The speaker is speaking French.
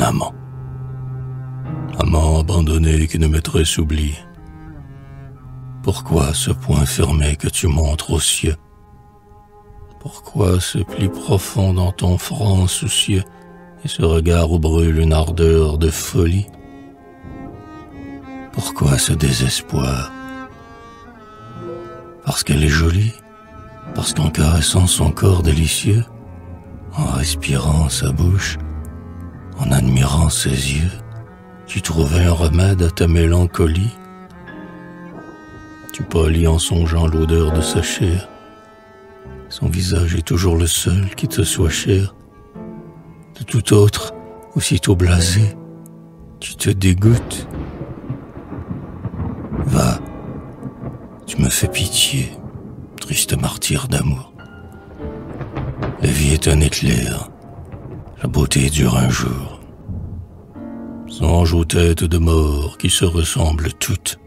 un amant. Amant abandonné qui ne mettrait oubli. Pourquoi ce point fermé que tu montres aux cieux? Pourquoi ce pli profond dans ton front soucieux et ce regard où brûle une ardeur de folie? Pourquoi ce désespoir? Parce qu'elle est jolie, parce qu'en caressant son corps délicieux, en respirant sa bouche, en admirant ses yeux, tu trouvais un remède à ta mélancolie. Tu pâlis en songeant l'odeur de sa chair. Son visage est toujours le seul qui te soit cher. De tout autre, aussitôt blasé, tu te dégoûtes. Va, tu me fais pitié, triste martyr d'amour. La vie est un éclair, la beauté dure un jour. Songe aux têtes de mort qui se ressemblent toutes.